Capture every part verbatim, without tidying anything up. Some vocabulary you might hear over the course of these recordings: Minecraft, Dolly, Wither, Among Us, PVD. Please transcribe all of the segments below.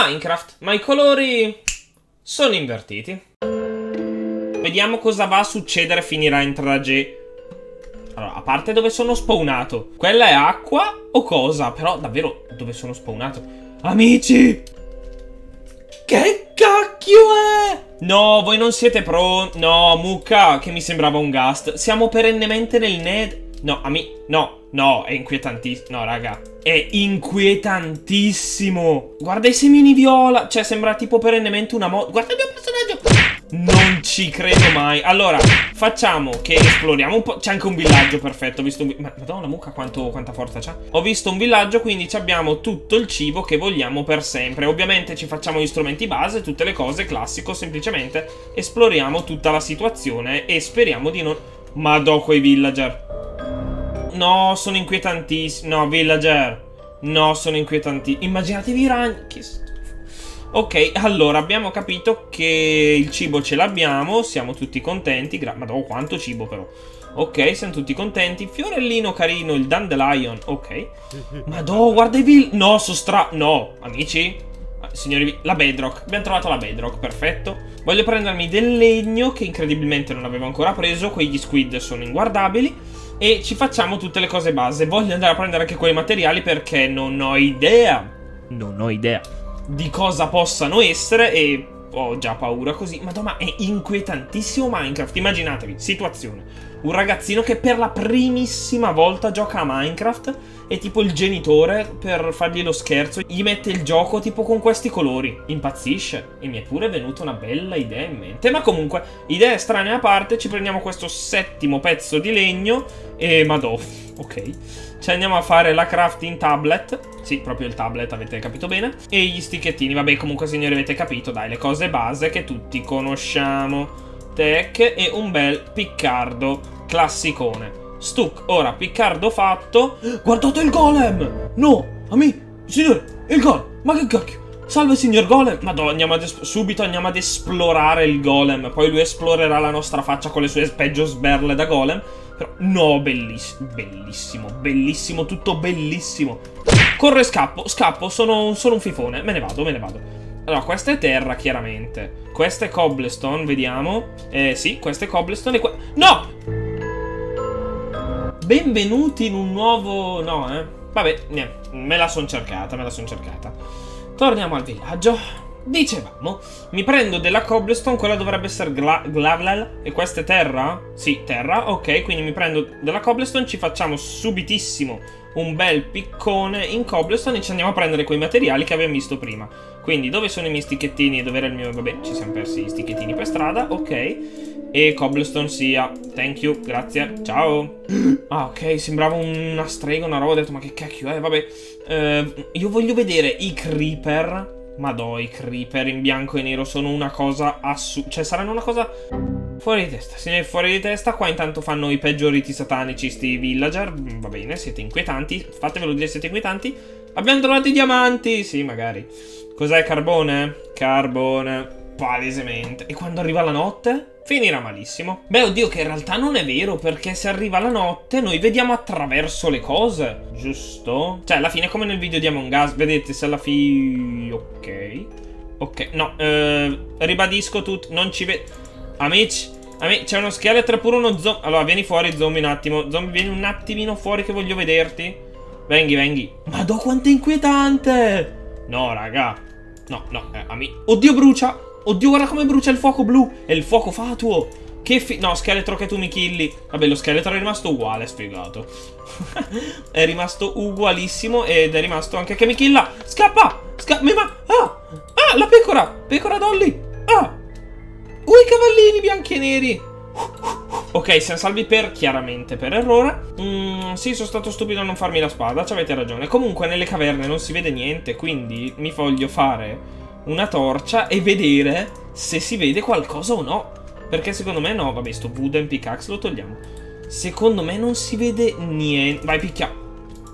Minecraft, ma i colori sono invertiti. Vediamo cosa va a succedere finirà in tragè. Allora, a parte dove sono spawnato. Quella è acqua o cosa? Però davvero dove sono spawnato? Amici! Che cacchio è? No, voi non siete pro... No, mucca, che mi sembrava un ghast. Siamo perennemente nel ned... No, ami... No, no, è inquietantissimo. No, raga, è inquietantissimo. Guarda i semini viola. Cioè, sembra tipo perennemente una mo... Guarda il mio personaggio. Non ci credo mai. Allora, facciamo che esploriamo un po'. C'è anche un villaggio, perfetto. Ho visto un... Ma, madonna, mucca, quanto, quanta forza c'ha. Ho visto un villaggio, quindi abbiamo tutto il cibo che vogliamo per sempre. Ovviamente ci facciamo gli strumenti base, tutte le cose, classico. Semplicemente esploriamo tutta la situazione e speriamo di non... Madò, quei villager. No, sono inquietantissimi. No, villager. No, sono inquietanti. Immaginatevi i ragni. Che... Ok, allora abbiamo capito che il cibo ce l'abbiamo, siamo tutti contenti. Gra Madonna, quanto cibo però. Ok, siamo tutti contenti. Fiorellino carino, il dandelion, ok. Madonna, guarda i vil... No, sono stra... No, amici. Signori, la bedrock. Abbiamo trovato la bedrock, perfetto. Voglio prendermi del legno che incredibilmente non avevo ancora preso. Quegli squid sono inguardabili. E ci facciamo tutte le cose base. Voglio andare a prendere anche quei materiali perché non ho idea. Non ho idea di cosa possano essere e ho già paura così. Madonna, è inquietantissimo Minecraft. Immaginatevi, situazione: un ragazzino che per la primissima volta gioca a Minecraft e tipo il genitore, per fargli lo scherzo, gli mette il gioco tipo con questi colori. Impazzisce. E mi è pure venuta una bella idea in mente. Ma comunque, idee strane a parte, ci prendiamo questo settimo pezzo di legno e madò, ok. Ci andiamo a fare la crafting tablet. Sì, proprio il tablet, avete capito bene. E gli sticchettini, vabbè, comunque signori avete capito, dai, le cose base che tutti conosciamo. Tech e un bel piccardo classicone. Stuck, ora piccardo fatto. Guardate il golem! No, amici, signore, il golem! Ma che cacchio! Salve signor golem! Madonna, andiamo ad subito andiamo ad esplorare il golem. Poi lui esplorerà la nostra faccia con le sue peggio sberle da golem. Però, no, bellissimo, bellissimo, bellissimo, tutto bellissimo. Corro e scappo, scappo, sono, sono un fifone, me ne vado, me ne vado. Allora, questa è terra, chiaramente. Questa è cobblestone, vediamo. Eh, sì, questa è cobblestone e qua... No! Benvenuti in un nuovo... No, eh. Vabbè, niente, me la son cercata, me la son cercata. Torniamo al villaggio. Dicevamo, mi prendo della cobblestone, quella dovrebbe essere glavlel. E questa è terra? Sì, terra, ok, quindi mi prendo della cobblestone, ci facciamo subitissimo un bel piccone in cobblestone e ci andiamo a prendere quei materiali che abbiamo visto prima. Quindi dove sono i miei sticchettini e dove era il mio... Vabbè, ci siamo persi gli sticchettini per strada, ok. E cobblestone sia, thank you, grazie, ciao. Ah, ok, sembrava una strega, una roba, ho detto ma che cacchio è, vabbè. uh, Io voglio vedere i creeper. Madò, i creeper in bianco e nero sono una cosa assurda. Cioè, saranno una cosa fuori di testa. Signori, fuori di testa. Qua intanto fanno i peggioriti satanici sti villager. Va bene, siete inquietanti. Fatevelo dire, siete inquietanti. Abbiamo trovato i diamanti. Sì, magari. Cos'è, carbone? Carbone. Palesemente. E quando arriva la notte? Finirà malissimo. Beh, oddio, che in realtà non è vero, perché se arriva la notte noi vediamo attraverso le cose. Giusto? Cioè, alla fine è come nel video di Among Us. Vedete, se alla fine... Ok. Ok, no, eh, ribadisco tutto. Non ci vedo. Amici, amici, c'è uno scheletro pure uno zombie. Allora, vieni fuori, zombie, un attimo. Zombie, vieni un attimino fuori che voglio vederti. Venghi, venghi. Madò, quanto è inquietante. No, raga. No, no, eh, amici. Oddio, brucia. Oddio, guarda come brucia il fuoco blu. È il fuoco fatuo. Che fi... No, scheletro, che tu mi killi. Vabbè, lo scheletro è rimasto uguale, sfigato. È rimasto ugualissimo. Ed è rimasto anche che mi killa. Scappa! Scappa! Ma... Ah! Ah, la pecora! Pecora Dolly! Ah! Ui, cavallini bianchi e neri! Ok, siamo salvi per, chiaramente, per errore. Mm, sì, sono stato stupido a non farmi la spada. Ci avete ragione. Comunque, nelle caverne non si vede niente. Quindi mi voglio fare... una torcia e vedere se si vede qualcosa o no. Perché secondo me no. Vabbè, sto wooden pickaxe lo togliamo. Secondo me non si vede niente. Vai, picchia.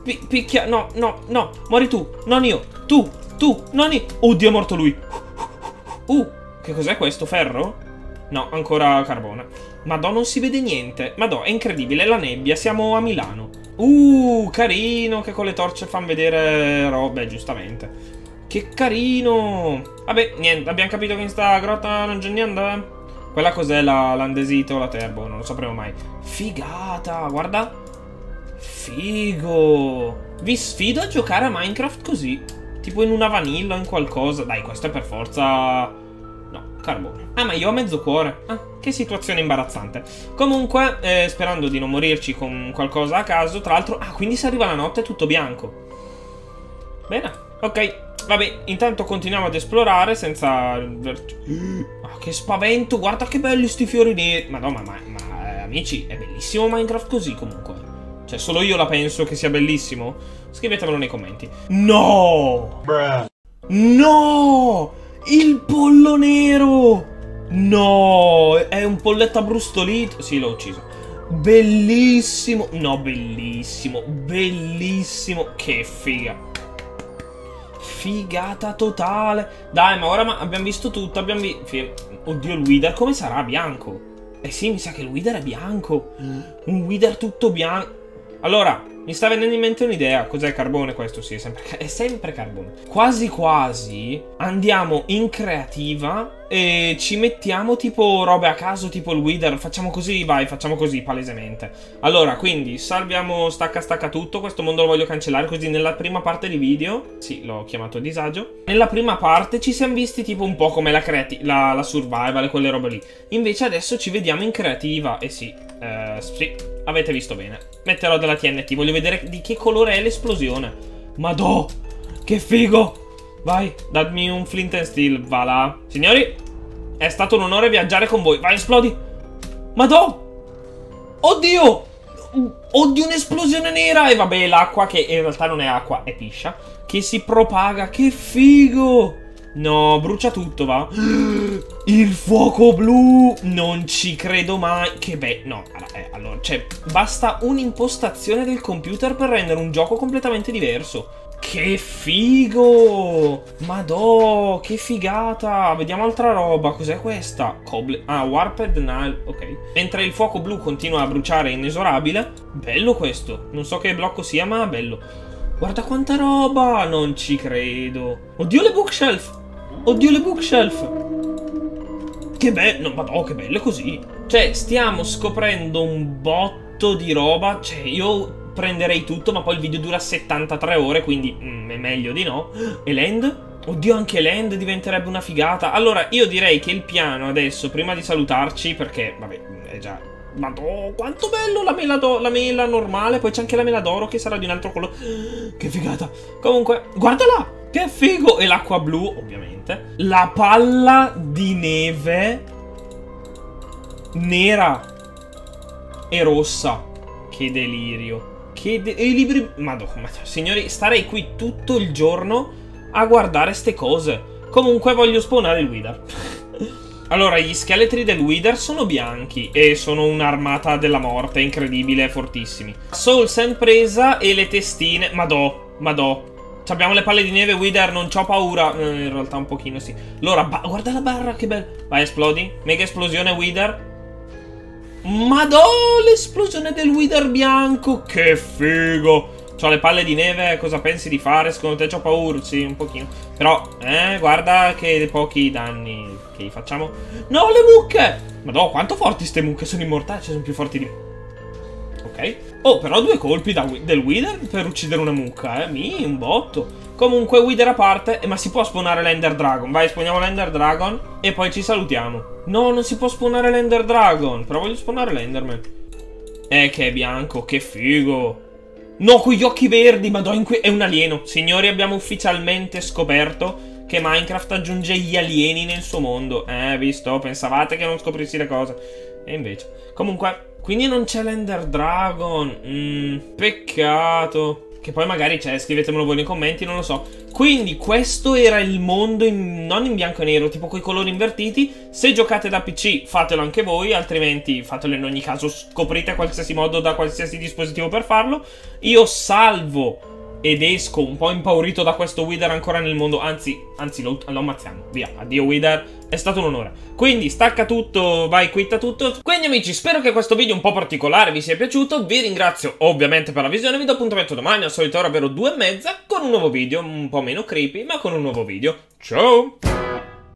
Pi picchia. No, no, no. Muori tu. Non io. Tu, tu, non io. Oddio, è morto lui. Uh, che cos'è questo? Ferro? No, ancora carbone. Madò, non si vede niente. Madò, è incredibile. La nebbia. Siamo a Milano. Uh, carino che con le torce fanno vedere robe, giustamente. Che carino. Vabbè, niente, abbiamo capito che in sta grotta non c'è niente. Quella cos'è, la l'andesito o la terbo? Non lo sapremo mai. Figata, guarda. Figo. Vi sfido a giocare a Minecraft così. Tipo in una vanilla o in qualcosa. Dai, questo è per forza... No, carbone. Ah, ma io ho mezzo cuore. Ah, che situazione imbarazzante. Comunque, eh, sperando di non morirci con qualcosa a caso. Tra l'altro... Ah, quindi se arriva la notte è tutto bianco. Bene, ok. Vabbè, intanto continuiamo ad esplorare senza... Oh, che spavento, guarda che belli sti fiori neri. Madonna, ma, ma eh, amici, è bellissimo Minecraft così comunque. Cioè, solo io la penso che sia bellissimo? Scrivetemelo nei commenti. No! Bruh. No! Il pollo nero! No! È un polletto abbrustolito. Sì, l'ho ucciso. Bellissimo! No, bellissimo, bellissimo. Che figa! Figata totale. Dai, ma ora ma abbiamo visto tutto. Abbiamo vi... Oddio, il Wither come sarà bianco? Eh sì, mi sa che il Wither è bianco. Un Wither tutto bianco. Allora, mi sta venendo in mente un'idea. Cos'è, carbone questo? Sì, è sempre, è sempre carbone. Quasi quasi andiamo in creativa e ci mettiamo tipo robe a caso, tipo il Wither. Facciamo così, vai, facciamo così palesemente. Allora, quindi salviamo stacca stacca tutto. Questo mondo lo voglio cancellare, così nella prima parte di video... Sì, l'ho chiamato disagio. Nella prima parte ci siamo visti tipo un po' come la, la, la survival e quelle robe lì. Invece adesso ci vediamo in creativa. E eh sì, eh, sì, avete visto bene. Metterò della T N T, voglio vedere di che colore è l'esplosione. Madò, che figo. Vai, dammi un flint and steel, va là. Signori, è stato un onore viaggiare con voi. Vai, esplodi. Madò. Oddio. Oddio, un'esplosione nera. E vabbè, l'acqua, che in realtà non è acqua, è piscia, che si propaga. Che figo. No, brucia tutto, va. Il fuoco blu. Non ci credo mai. Che beh, no, allora, cioè, basta un'impostazione del computer per rendere un gioco completamente diverso. Che figo! Madò, che figata! Vediamo altra roba, cos'è questa? Coble... Ah, Warped Nile, ok. Mentre il fuoco blu continua a bruciare inesorabile. Bello questo, non so che blocco sia, ma bello. Guarda quanta roba, non ci credo. Oddio le bookshelf! Oddio le bookshelf! Che bello, madò, che bello così. Cioè, stiamo scoprendo un botto di roba, cioè io... prenderei tutto, ma poi il video dura settantatré ore, quindi mm, è meglio di no. E land? Oddio, anche land diventerebbe una figata. Allora, io direi che il piano adesso, prima di salutarci, perché, vabbè, è già... Madò, quanto bello la mela, do... la mela normale, poi c'è anche la mela d'oro che sarà di un altro colore. Che figata. Comunque, guardala, che figo. E l'acqua blu, ovviamente. La palla di neve nera e rossa. Che delirio. Che de e i libri... Madonna, madonna, signori, starei qui tutto il giorno a guardare ste cose. Comunque voglio spawnare il Wither. Allora, gli scheletri del Wither sono bianchi e sono un'armata della morte, incredibile, fortissimi. Soul Sand presa e le testine... Madonna, madonna. Abbiamo le palle di neve, Wither, non c'ho paura. In realtà un pochino sì. Allora, guarda la barra, che bella. Vai, esplodi. Mega esplosione, Wither. Madò, l'esplosione del Wither bianco, che figo. C'ho le palle di neve, cosa pensi di fare? Secondo te c'ho paura? Sì, un pochino. Però, eh, guarda che pochi danni che gli facciamo. No, le mucche! Madò, quanto forti ste mucche, sono immortali, cioè sono più forti di me. Ok. Oh, però due colpi da, del Wither per uccidere una mucca, eh. Mi, un botto. Comunque, Wither a parte, eh, ma si può spawnare l'Ender Dragon. Vai, spawniamo l'Ender Dragon e poi ci salutiamo. No, non si può spawnare l'Ender Dragon, però voglio spawnare l'Enderman. Eh, che è bianco, che figo. No, con gli occhi verdi, madonna, è un alieno. Signori, abbiamo ufficialmente scoperto che Minecraft aggiunge gli alieni nel suo mondo. Eh, visto? Pensavate che non scoprissi le cose. E invece. Comunque, quindi non c'è l'Ender Dragon. Mm, peccato. Che poi magari c'è, scrivetemelo voi nei commenti, non lo so. Quindi questo era il mondo in, non in bianco e nero, tipo coi colori invertiti. Se giocate da P C fatelo anche voi, altrimenti fatelo in ogni caso. Scoprite a qualsiasi modo da qualsiasi dispositivo per farlo. Io salvo ed esco un po' impaurito da questo Wither ancora nel mondo. Anzi, anzi lo, lo ammazziamo. Via, addio Wither. È stato un onore. Quindi stacca tutto, vai, quitta tutto. Quindi amici, spero che questo video un po' particolare vi sia piaciuto. Vi ringrazio ovviamente per la visione. Vi do appuntamento domani al solito ora, ovvero due e mezza, con un nuovo video, un po' meno creepy, ma con un nuovo video. Ciao!